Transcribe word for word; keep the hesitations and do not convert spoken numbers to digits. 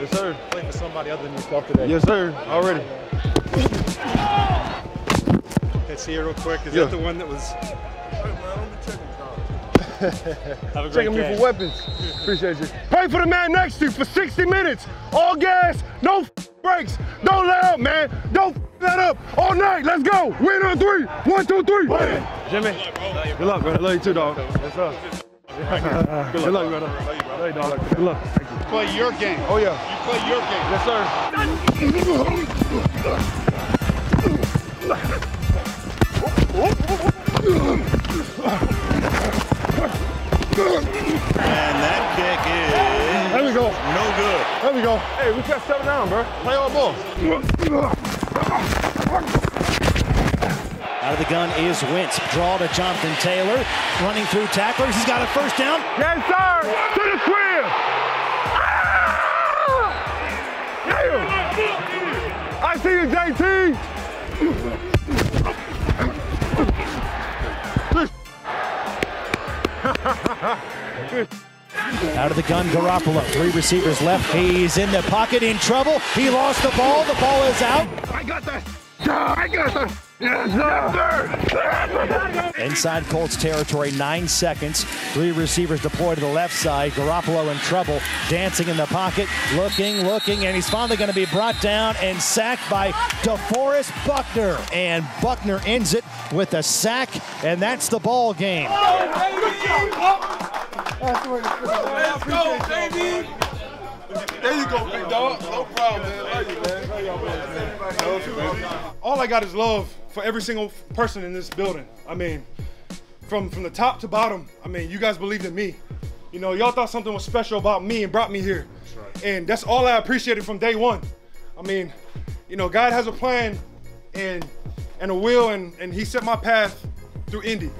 Yes, sir. Playing for somebody other than yourself today. Yes, sir. Already. Let's see it real quick. Is yeah. that the one that was? Have a great Checking game. Me for weapons. Appreciate you. Pay for the man next to you for sixty minutes. All gas, no breaks. Don't let up, man. Don't let up. All night. Let's go. Win on three. One, two, three. Win. Jimmy. Good luck, brother. Love you too, dog. What's up? Good luck, brother. Love you, dog. Good luck. Thank you. You play your game. Oh yeah. You play your game. Yes, sir. And that kick is. There we go. No good. There we go. Hey, we got seven down, bro. Play all ball. Out of the gun is Wentz. Draw to Jonathan Taylor, running through tacklers. He's got a first down. Yes, sir. To the square. I see you, J T. Out of the gun, Garoppolo. Three receivers left. He's in the pocket, in trouble. He lost the ball. The ball is out. I got that. I got that. Yes, sir. Inside Colts territory, nine seconds. Three receivers deployed to the left side. Garoppolo in trouble, dancing in the pocket, looking, looking, and he's finally going to be brought down and sacked by DeForest Buckner. And Buckner ends it with a sack, and that's the ball game. Let's go, baby. There you go, big dog. No problem, man. Love you, man. Love you, man. All I got is love for every single person in this building. I mean, from, from the top to bottom, I mean, you guys believed in me. You know, y'all thought something was special about me and brought me here. That's right. And that's all I appreciated from day one. I mean, you know, God has a plan and, and a will, and, and he set my path through Indy.